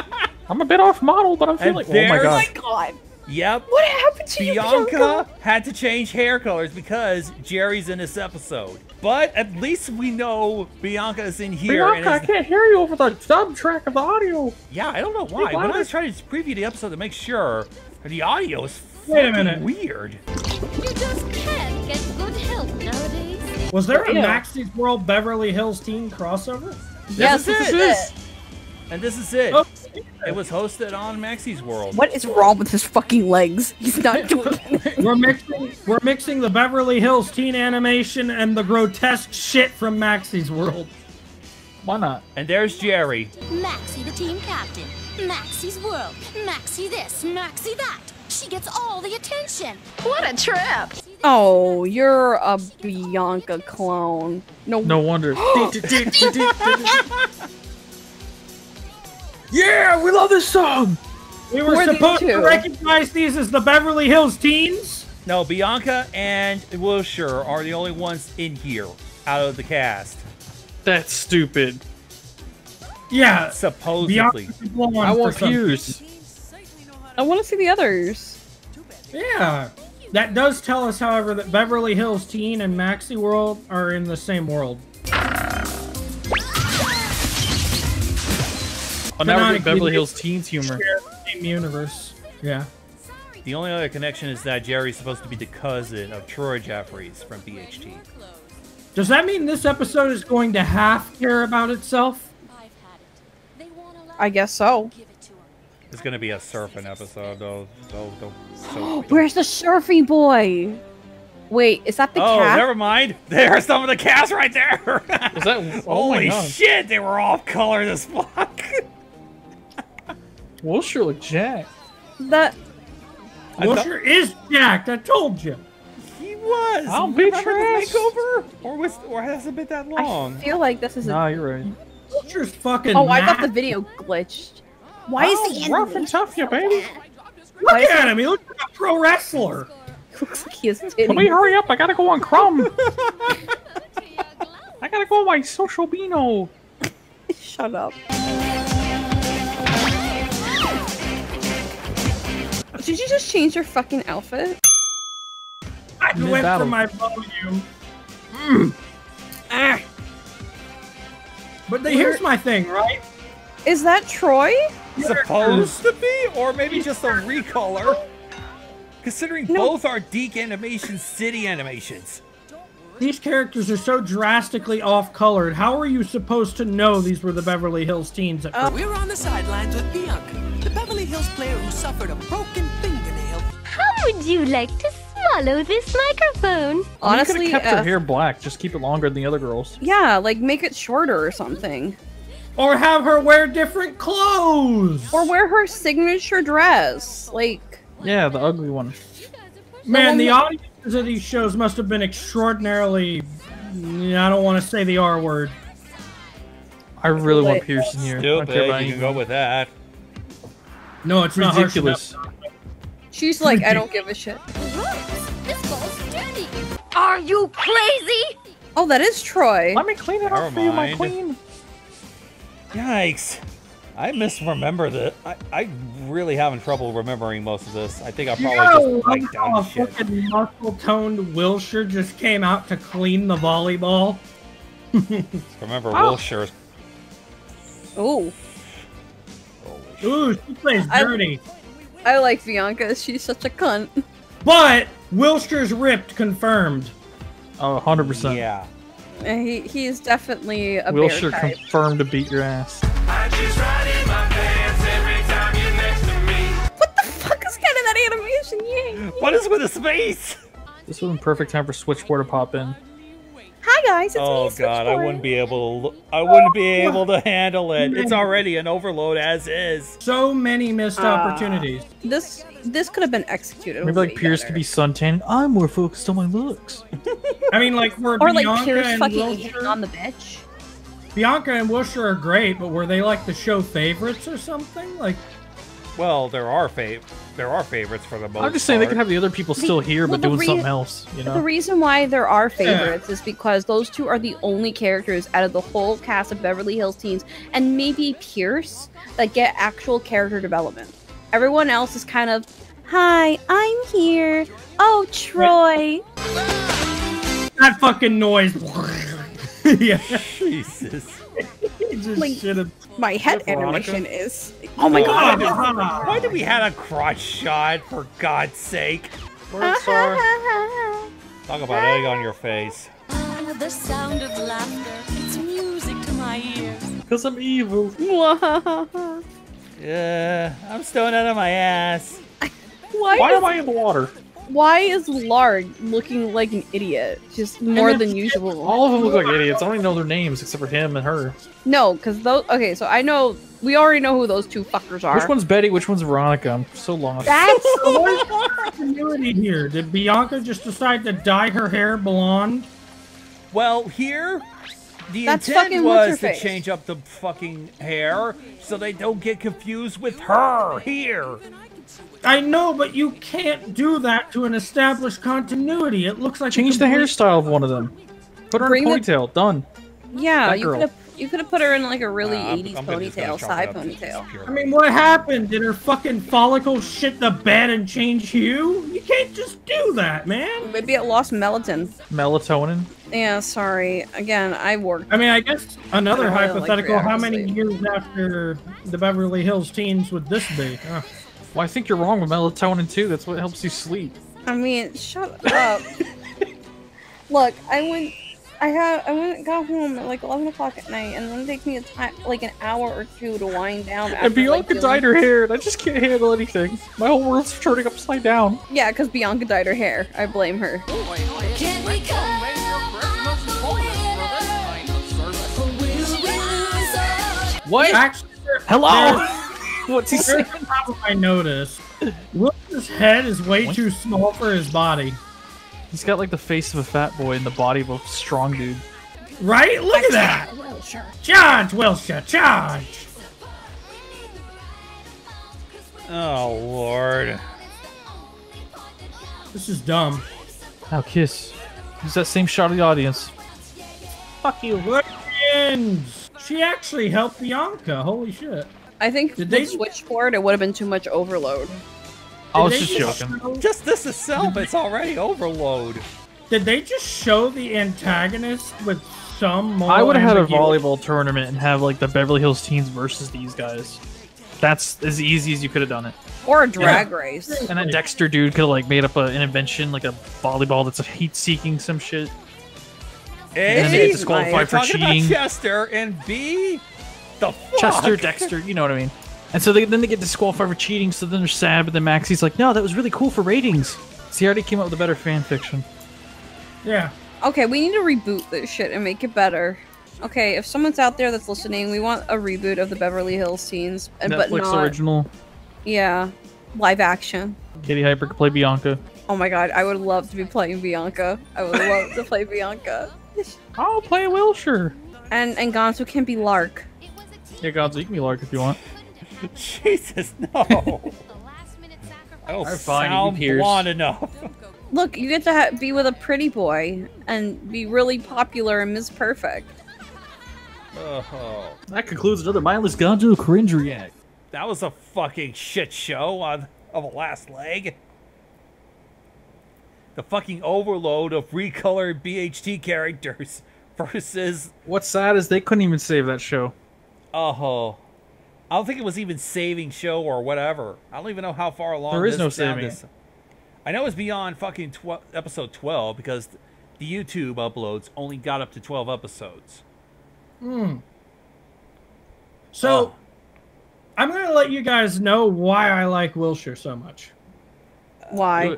I'm a bit off model, but I'm feeling... Oh, my God. Oh, my God. Yep. What happened to you, Bianca? Had to change hair colors because Jerry's in this episode. But at least we know Bianca's in here. Bianca, I can't hear you over the soundtrack of the audio. Yeah, I don't know why. When I was trying to preview the episode to make sure the audio is fucking weird. You just can't get good help now. Was there a Maxie's World Beverly Hills Teen crossover? Yes, this is it. And this is it. Oh. It was hosted on Maxie's World. What is wrong with his fucking legs? He's not doing it. We're mixing the Beverly Hills Teen animation and the grotesque shit from Maxie's World. Why not? And there's Jerry. Maxie the team captain. Maxie's World. Maxie this. Maxie that. She gets all the attention. What a trip. Oh, you're a Bianca clone. No wonder. Yeah, we love this song! We were supposed to recognize these as the Beverly Hills Teens? No, Bianca and Wilshire are the only ones in here, out of the cast. That's stupid. Yeah. Supposedly. I want Hughes. I want to see the others. Yeah. That does tell us, however, that Beverly Hills Teen and Maxie World are in the same world. Oh, now we're Beverly Hills Teens humor. Same universe. Yeah. The only other connection is that Jerry's supposed to be the cousin of Troy Jeffries from BHT. Does that mean this episode is going to half care about itself? I guess so. It's going to be a surfing episode, though. Where's the surfy boy? Wait, is that the cat? Oh, never mind. There's some of the cats right there. Is that, holy shit, they were all colored as fuck. Wilshire looked jacked. Wilshire is jacked. I told you. He was. I'll be trash. Makeover, or has it been that long? I feel like this is. Nah, you're right. Wilshire's fucking. Oh, I thought the video glitched. Why is he rough and tough, you baby? Look at him. He looks like a pro wrestler. Looks like he is titty. Let me hurry up. I gotta go on Crumb. I gotta go on my social beano. Shut up. Did you just change your fucking outfit? I went for my volume. Mm. Ah. But here's my thing, right? Is that Troy? Supposed to be? Or maybe just a recolor? Considering both are DIC Animation City animations. These characters are so drastically off-colored. How are you supposed to know these were the Beverly Hills Teens? We were on the sidelines with Bianca, the Beverly Hills player who suffered a broken fingernail. How would you like to swallow this microphone? Honestly, you could have kept her hair black. Just keep it longer than the other girls. Yeah, like make it shorter or something. Or have her wear different clothes. Or wear her signature dress. Like... Yeah, the ugly one. Man, the audiences of these shows must have been extraordinarily... I don't want to say the R word. I really want Pearson here. Stupid, you can go with that. No, it's not ridiculous. She's like, I don't give a shit. Are you crazy? Oh, that is Troy. Let me clean it up for you, my queen. Yikes. I misremember that. I really having trouble remembering most of this. I think I probably just blanked out of shit. Fucking muscle-toned Wilshire just came out to clean the volleyball. Remember Wilshire. Oh. Ooh, she plays dirty. I like Bianca. She's such a cunt. But Wilshire's ripped, confirmed. Oh, 100%. Yeah. He is definitely a Wilshire bear type. Confirmed to beat your ass. I just ride in my pants every time you're next to me. What the fuck is kind of that animation? Yeah. What is with the space? This would have been perfect time for Switchboard to pop in. Hi guys, it's me, Switchboard. I wouldn't be able to. I wouldn't be able to handle it. It's already an overload as is. So many missed opportunities. This could have been executed. Maybe like Pierce could be suntan. I'm more focused on my looks. I mean, like we're or Bianca like Pierce and fucking hitting on the bitch. Bianca and Wilshire are great, but were they like the show favorites or something? Like, well, there are favorites for the most. I'm just saying they could have the other people still here, but doing something else. You know, the reason why there are favorites is because those two are the only characters out of the whole cast of Beverly Hills Teens and maybe Pierce that get actual character development. Everyone else is kind of, hi, I'm here. Oh, Troy. That fucking noise. Yeah. Jesus. Like, my head animation is. Oh my god! Why do we have a crotch shot? For God's sake! We're sorry. Talk about egg on your face. the sound of laughter. It's music to my ears. Because I'm evil. Yeah, I'm stoned out of my ass. Why am I in the water? Why is Lard looking like an idiot? Just more than usual. All of them look like idiots. I don't even know their names except for him and her. No, because those... Okay, so I know... We already know who those two fuckers are. Which one's Betty? Which one's Veronica? I'm so lost. That's continuity here. Did Bianca just decide to dye her hair blonde? Well, here... The intent was to change up the fucking hair so they don't get confused with her here. I know, but you can't do that to an established continuity. It looks like change the hairstyle of one of them. Put her in a ponytail. Done. Yeah, you could have put her in like a really 80s ponytail, side ponytail. I mean, what happened? Did her fucking follicles shit the bed and change hue? You can't just do that, man. Maybe it lost melatonin. Melatonin? Yeah, sorry. Again, I worked. I mean, I guess another hypothetical. How many years after the Beverly Hills Teens would this be? Well, I think you're wrong with melatonin too. That's what helps you sleep. I mean, shut up. Look, I got home at like 11 o'clock at night, and it takes me an hour or two to wind down. After, and Bianca dyed her hair, and I just can't handle anything. My whole world's turning upside down. Yeah, because Bianca dyed her hair. I blame her. Can we come? What? Actually, hello? What's he saying? There's a problem I noticed. Wilson's head is way too small for his body. He's got like the face of a fat boy and the body of a strong dude. Right? Look at that! Charge, Wilshire, charge! Oh, Lord. This is dumb. Now kiss. Use that same shot of the audience. Fuck you, Wilkins! She actually helped Bianca. Holy shit. I think if they switch for it, it would have been too much overload. I was just joking. Just this itself, it's already overload. Did they just show the antagonist with some more? I would have had a volleyball tournament and have like the Beverly Hills Teens versus these guys. That's as easy as you could have done it. Or a drag race. And that Dexter dude could have like made up an invention, like a volleyball that's heat-seeking some shit. And they get disqualified for cheating. Chester and B, the fuck? Chester, Dexter, you know what I mean. And so then they get disqualified for cheating. So then they're sad. But then Maxie's like, "No, that was really cool for ratings." See, I already came up with a better fan fiction. Yeah. Okay, we need to reboot this shit and make it better. Okay, if someone's out there that's listening, we want a reboot of the Beverly Hills Teens, but not original. Yeah, live action. Katie Hyper could play Bianca. Oh my god, I would love to be playing Bianca. I would love to play Bianca. I'll play Wilshire. And Gonzo can be Lark. Yeah, Gonzo, you can be Lark if you want. Jesus, no. Oh, sound blonde enough. Look, you get to be with a pretty boy and be really popular and Ms. Perfect. Oh. That concludes another mindless Gonzo cringe react. That was a fucking shit show of a last leg. The fucking overload of recolored BHT characters versus... What's sad is they couldn't even save that show. Oh. I don't think it was even saving show or whatever. I don't even know how far along there is no saving. I know it's beyond fucking episode 12 because the YouTube uploads only got up to 12 episodes. Hmm. So, I'm going to let you guys know why I like Wilshire so much. Why?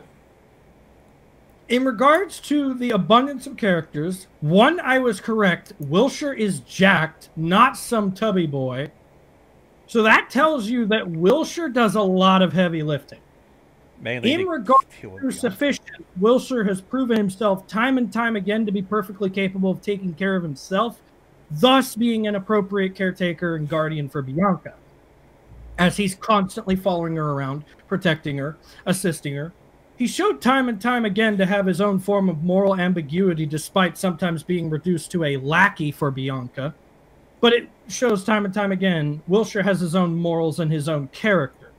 In regards to the abundance of characters, one, I was correct. Wilshire is jacked, not some tubby boy. So that tells you that Wilshire does a lot of heavy lifting. Mainly in regards to sufficient, Wilshire has proven himself time and time again to be perfectly capable of taking care of himself, thus being an appropriate caretaker and guardian for Bianca, as he's constantly following her around, protecting her, assisting her. He showed time and time again to have his own form of moral ambiguity despite sometimes being reduced to a lackey for Bianca. But it shows time and time again, Wilshire has his own morals and his own character,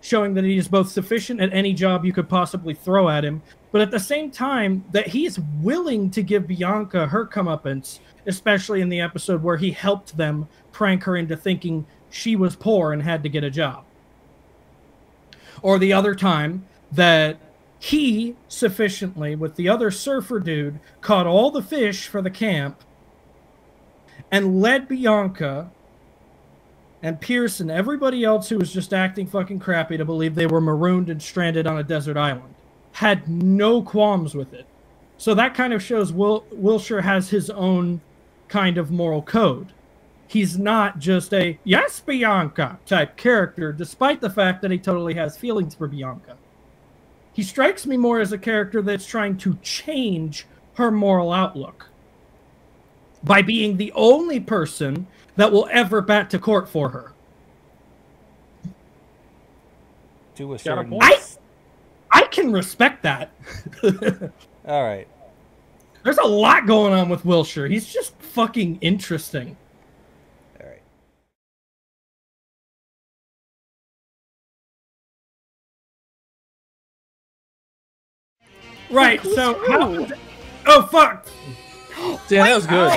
showing that he is both sufficient at any job you could possibly throw at him, but at the same time that he is willing to give Bianca her comeuppance, especially in the episode where he helped them prank her into thinking she was poor and had to get a job. Or the other time that He sufficiently, with the other surfer dude, caught all the fish for the camp and led Bianca and Pierce and everybody else who was just acting fucking crappy to believe they were marooned and stranded on a desert island. Had no qualms with it. So that kind of shows Wilshire has his own kind of moral code. He's not just a, yes, Bianca type character, despite the fact that he totally has feelings for Bianca. He strikes me more as a character that's trying to change her moral outlook by being the only person that will ever bat to court for her. To a certain point. I can respect that. All right. There's a lot going on with Wilshire. He's just fucking interesting. All right. Right, so... How, oh, fuck! Damn, that was good.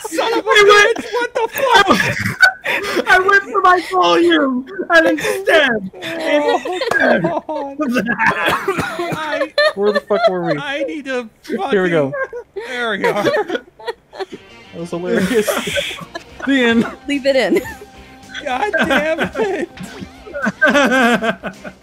Son of a bitch, what the fuck? I went for my volume, and instead... Oh, where the fuck were we? I need to... Here we go. There we are. That was hilarious. The end. Leave it in. God damn it.